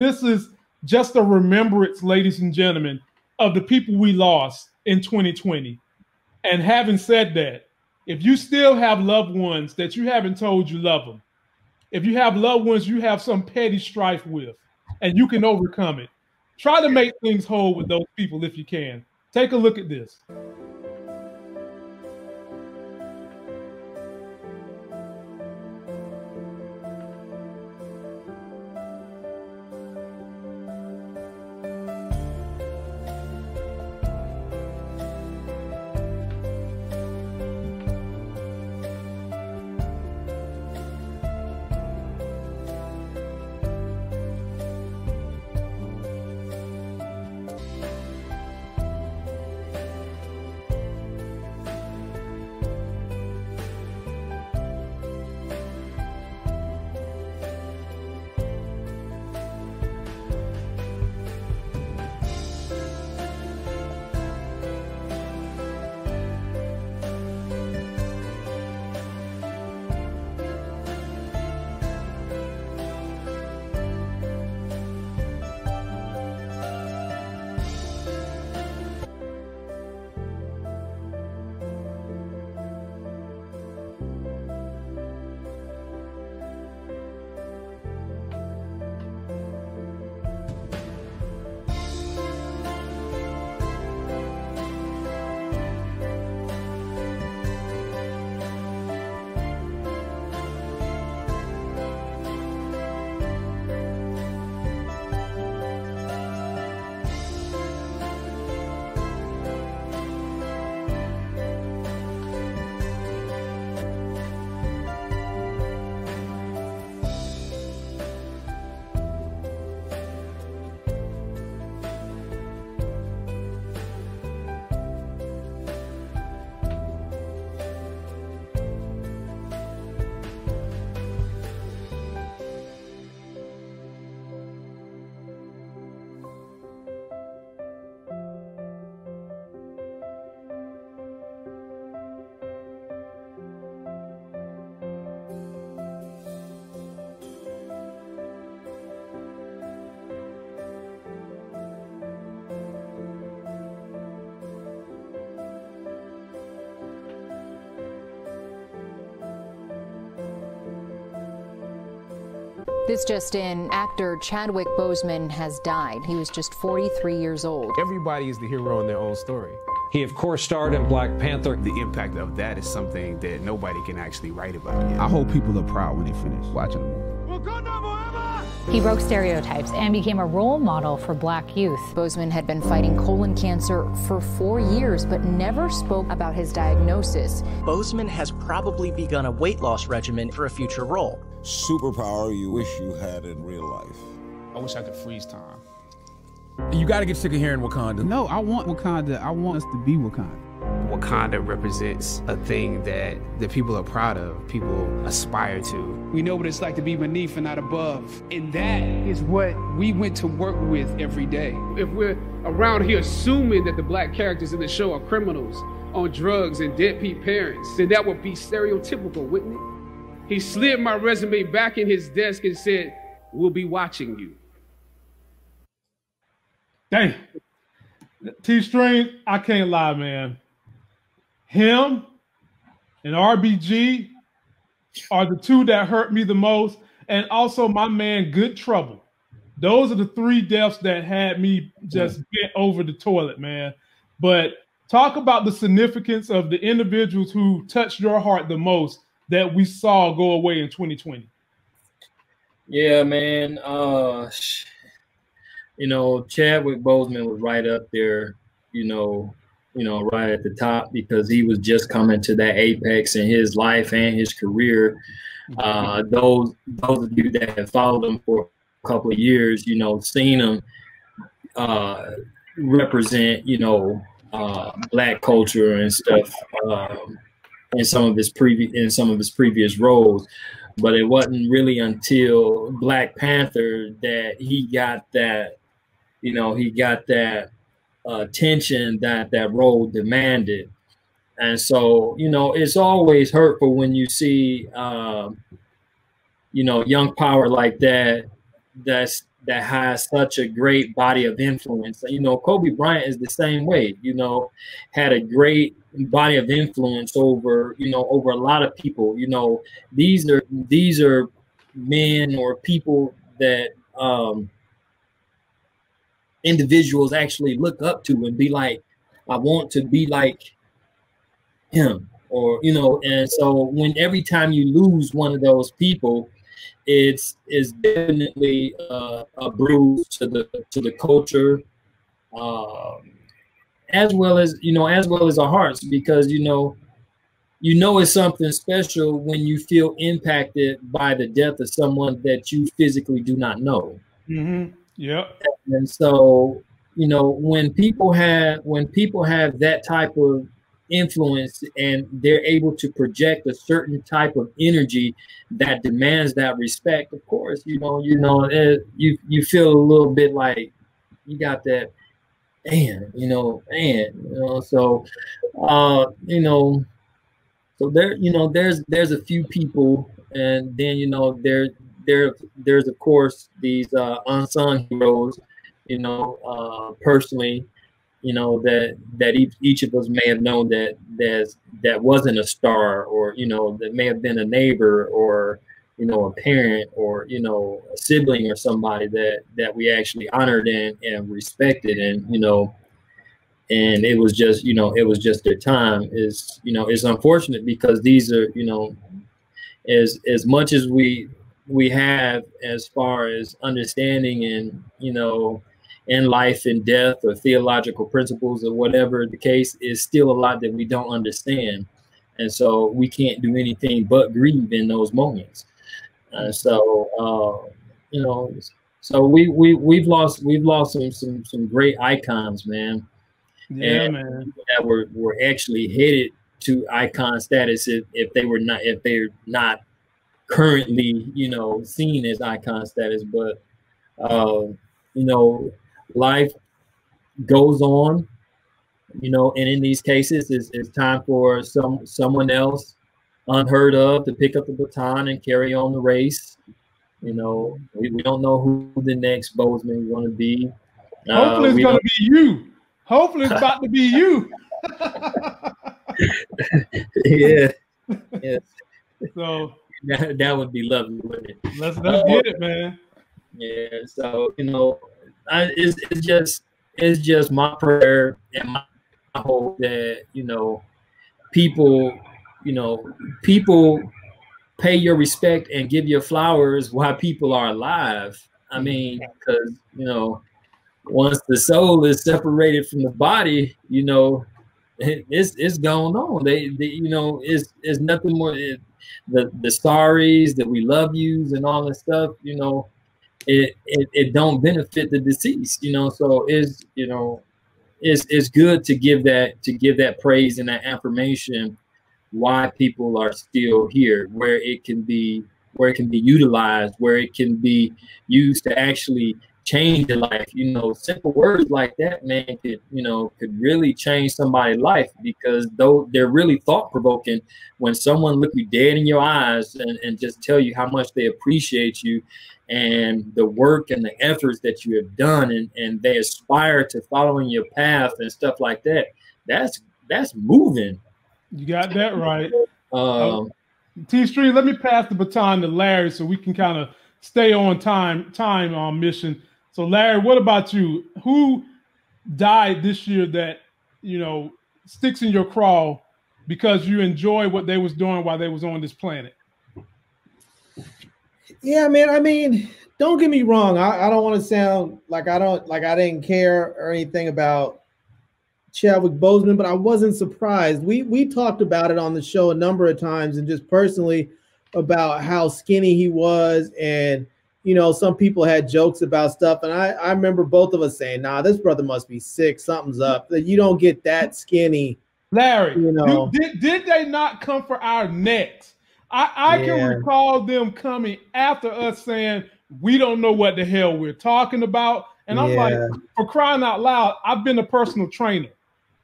This is just a remembrance, ladies and gentlemen, of the people we lost in 2020. And having said that, if you still have loved ones that you haven't told you love them, if you have loved ones you have some petty strife with, and you can overcome it, try to make things whole with those people if you can. Take a look at this. This just in, actor Chadwick Boseman has died. He was just 43 years old. Everybody is the hero in their own story. He, of course, starred in Black Panther. The impact of that is something that nobody can actually write about yet. I hope people are proud when they finish watching the movie. Wakanda forever! He broke stereotypes and became a role model for black youth. Boseman had been fighting colon cancer for 4 years, but never spoke about his diagnosis. Boseman has probably begun a weight loss regimen for a future role. Superpower you wish you had in real life. I wish I could freeze time. You gotta get sick of hearing Wakanda. No, I want Wakanda. I want us to be Wakanda. Wakanda represents a thing that the people are proud of, people aspire to. We know what it's like to be beneath and not above. And that is what we went to work with every day. If we're around here assuming that the black characters in the show are criminals, on drugs, and deadbeat parents, then that would be stereotypical, wouldn't it? He slid my resume back in his desk and said, "We'll be watching you." Dang. T-String, I can't lie, man. Him and RBG are the two that hurt me the most. And also my man, Good Trouble. Those are the three deaths that had me just get over the toilet, man. But talk about the significance of the individuals who touched your heart the most that we saw go away in 2020? Yeah, man. You know, Chadwick Boseman was right up there, you know, right at the top, because he was just coming to that apex in his life and his career. Those of you that have followed him for a couple of years, you know, seen him represent, you know, black culture and stuff. In some of his previous roles, but it wasn't really until Black Panther that he got that, you know, he got that attention that that role demanded. And so, you know, it's always hurtful when you see, you know, young power like that. That's that has such a great body of influence. You know, Kobe Bryant is the same way, you know, had a great body of influence over, you know, over a lot of people. You know, these are men or people that individuals actually look up to and be like, I want to be like him, or, you know. And so when every time you lose one of those people, it's definitely a bruise to the culture, as well as our hearts, because, you know, it's something special when you feel impacted by the death of someone that you physically do not know. Mm-hmm. Yeah. And so, you know, when people have that type of influence and they're able to project a certain type of energy that demands that respect, of course, you feel a little bit like you got that, and so there, there's a few people, and then, there's of course these unsung heroes, personally, that each of us may have known that wasn't a star, or, that may have been a neighbor, or, a parent, or, a sibling, or somebody that we actually honored and respected. And, and it was just, it was just their time. Is, it's unfortunate, because these are, as much as we have as far as understanding and, in life and death, or theological principles, or whatever the case, is still a lot that we don't understand. And so we can't do anything but grieve in those moments. So we've lost some great icons, man. Yeah, and man, that were actually headed to icon status if they're not currently, seen as icon status. But, life goes on, and in these cases, it's time for someone else unheard of to pick up the baton and carry on the race. We don't know who the next Boseman is going to be. Hopefully it's going to be you. Hopefully it's about to be you. Yeah. Yes. So that would be lovely, wouldn't it? Let's get it, man. Yeah. So, it's just my prayer and my hope that, people pay your respect and give your flowers while people are alive. I mean, because, once the soul is separated from the body, it's going on. They it's nothing more. The sorries, that we love yous and all that stuff, it don't benefit the deceased, so it's good to give that praise and that affirmation why people are still here, where it can be utilized, where it can be used to actually change your life. Simple words like that, man, could really change somebody's life, because though they're really thought provoking, when someone look you dead in your eyes and just tell you how much they appreciate you and the work and the efforts that you have done, and they aspire to following your path and stuff like that, that's moving. You got that right. T-Street, let me pass the baton to Larry so we can kind of stay on time on mission. So Larry, what about you? Who died this year that, sticks in your craw because you enjoy what they was doing while they was on this planet? Yeah, man. I mean, don't get me wrong. I don't want to sound like I didn't care or anything about Chadwick Boseman, but I wasn't surprised. We talked about it on the show a number of times, and just personally about how skinny he was, and some people had jokes about stuff, and I remember both of us saying, "Nah, this brother must be sick. Something's up. That you don't get that skinny." Larry, did they not come for our necks? I can recall them coming after us saying, we don't know what the hell we're talking about. And I'm like, for crying out loud, I've been a personal trainer.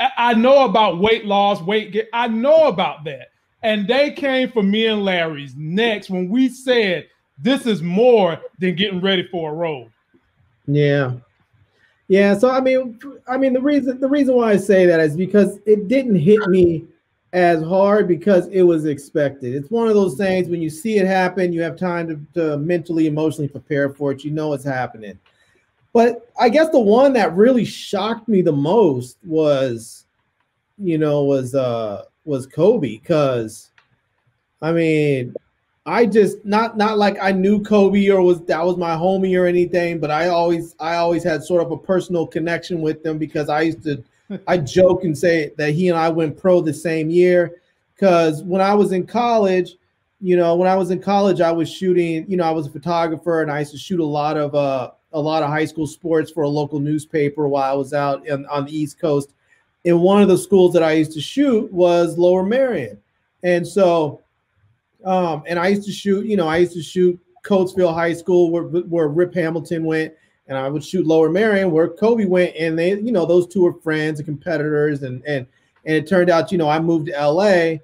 I know about weight loss, weight gain. I know about that. And they came for me and Larry's necks when we said, this is more than getting ready for a road. Yeah. Yeah. So, I mean, the reason why I say that is because it didn't hit me as hard because it was expected. It's one of those things when you see it happen, you have time to mentally, emotionally prepare for it. You know it's happening. But I guess the one that really shocked me the most was, you know, was Kobe, because, I mean, I just not like I knew Kobe or that was my homie or anything, but I always had sort of a personal connection with them because I joke and say that he and I went pro the same year, because when I was in college, I was shooting, I was a photographer and I used to shoot a lot of high school sports for a local newspaper while I was out on the East Coast. And one of the schools that I used to shoot was Lower Merion. And so, and I used to shoot, I used to shoot Coatesville High School where Rip Hamilton went, and I would shoot Lower Merion where Kobe went. And they, those two were friends and competitors. And it turned out, I moved to LA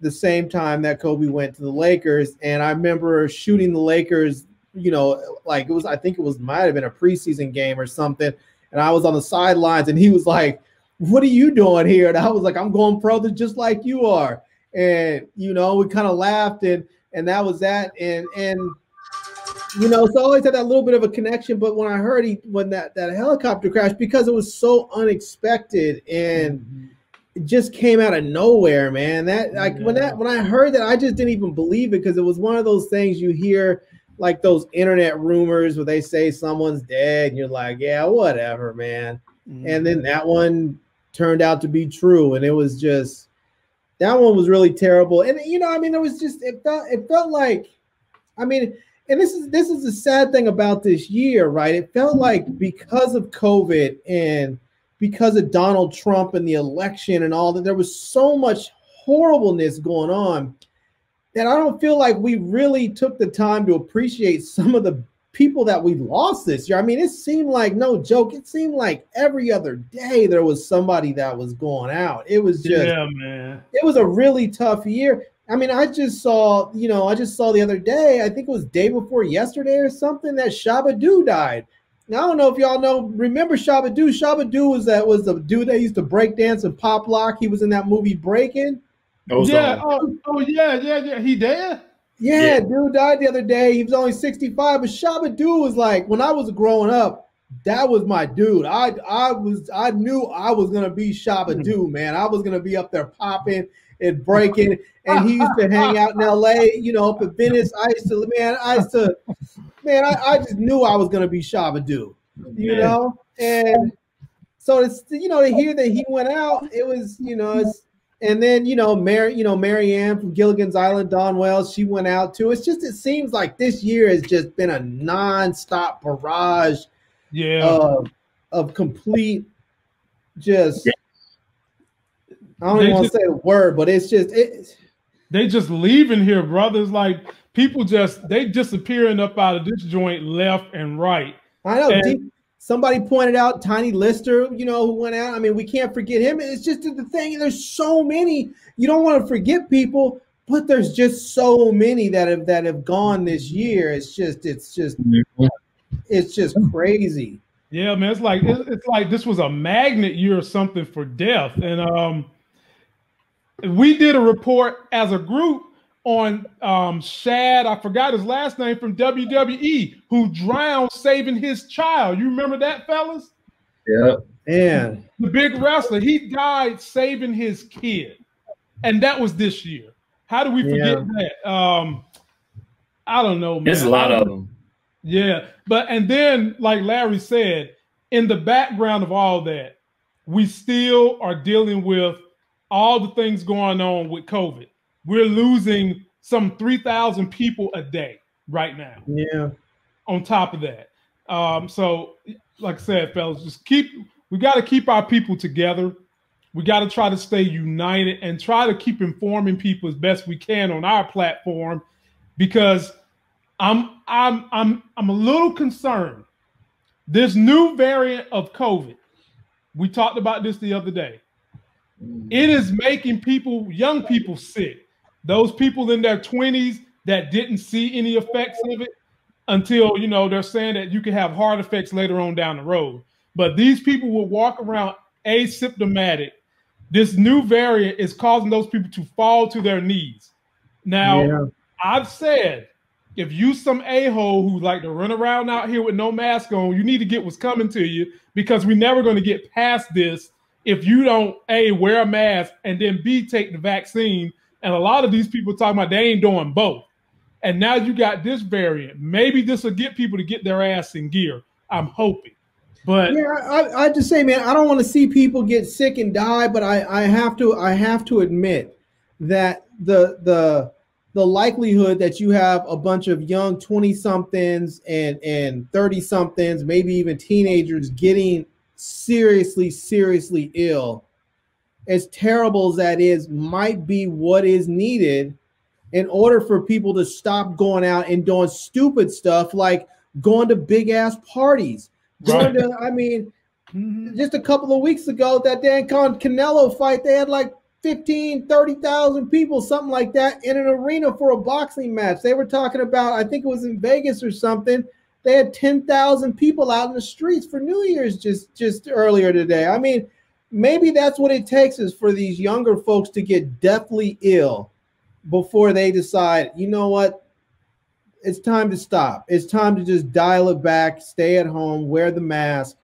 the same time that Kobe went to the Lakers. And I remember shooting the Lakers, like I think it might've been a preseason game or something. And I was on the sidelines and he was like, "What are you doing here?" And I was like, "I'm going pro just like you are." And, we kind of laughed and that was that. And so I always had that little bit of a connection. But when I heard that helicopter crash, because it was so unexpected and it just came out of nowhere, man, when I heard that, I just didn't even believe it, because it was one of those things you hear, like those internet rumors where they say someone's dead and you're like, yeah, whatever, man. Mm-hmm. And then that one turned out to be true. And it was just, that one was really terrible. And, it was just, it felt like, and this is the sad thing about this year, right? It felt like because of COVID and because of Donald Trump and the election and all that, there was so much horribleness going on that I don't feel like we really took the time to appreciate some of the people that we lost this year. I mean, it seemed like, no joke, it seemed like every other day there was somebody that was going out. It was just, yeah, man. It was a really tough year. I mean, I just saw, the other day, I think it was day before yesterday or something, that Shabba Doo died. Now, I don't know if y'all remember Shabba Doo. Shabba Doo was the dude that used to break dance and pop lock. He was in that movie Breaking. Yeah. Oh, yeah. He dead? Yeah, dude died the other day. He was only 65. But Shabba Doo was like, when I was growing up, that was my dude. I knew I was gonna be Shabba Doo, man. I was gonna be up there popping and breaking. And he used to hang out in LA, up at Venice. I just knew I was gonna be Shabba Doo, you know. And so it's to hear that he went out, it was And then, Marianne from Gilligan's Island, Dawn Wells, she went out too. It's just, it seems like this year has just been a nonstop barrage of complete just, I don't even want to say the word, but it's just. They just leaving here, brothers. Like, people they disappearing up out of this joint left and right. I know. Somebody pointed out Tiny Lister, who went out. I mean, we can't forget him. It's just the thing. There's so many. You don't want to forget people, but there's just so many that have gone this year. It's just crazy. Yeah, man. It's like this was a magnet year or something for death. And we did a report as a group on Shad, I forgot his last name, from WWE, who drowned saving his child. You remember that, fellas? Yeah. And the big wrestler, he died saving his kid. And that was this year. How do we forget that? I don't know, man. There's a lot of them. Yeah. And then, like Larry said, in the background of all that, we still are dealing with all the things going on with COVID. We're losing some 3,000 people a day right now. Yeah. On top of that. So like I said, fellas, we got to keep our people together. We got to try to stay united and try to keep informing people as best we can on our platform, because I'm a little concerned. This new variant of COVID, we talked about this the other day. It is making young people sick. Those people in their 20s that didn't see any effects of it until, you know, they're saying that you can have heart effects later on down the road. But these people will walk around asymptomatic. This new variant is causing those people to fall to their knees. Now, yeah. I've said, if you some a-hole who like to run around out here with no mask on, you need to get what's coming to you, because we're never going to get past this if you don't, A, wear a mask, and then B, take the vaccine. And a lot of these people talking about they ain't doing both. And now you got this variant. Maybe this will get people to get their ass in gear. I'm hoping. But yeah, I just say, man, I don't want to see people get sick and die, but I have to admit that the likelihood that you have a bunch of young 20-somethings and 30-somethings, maybe even teenagers, getting seriously ill, as terrible as that is, might be what is needed in order for people to stop going out and doing stupid stuff like going to big-ass parties. Right. Going to, I mean, just a couple of weeks ago, that Dan Canelo fight, they had like 30,000 people, something like that, in an arena for a boxing match. They were talking about, I think it was in Vegas or something, they had 10,000 people out in the streets for New Year's just earlier today. I mean, maybe that's what it takes, is for these younger folks to get deathly ill before they decide, you know what, it's time to stop. It's time to just dial it back, stay at home, wear the mask,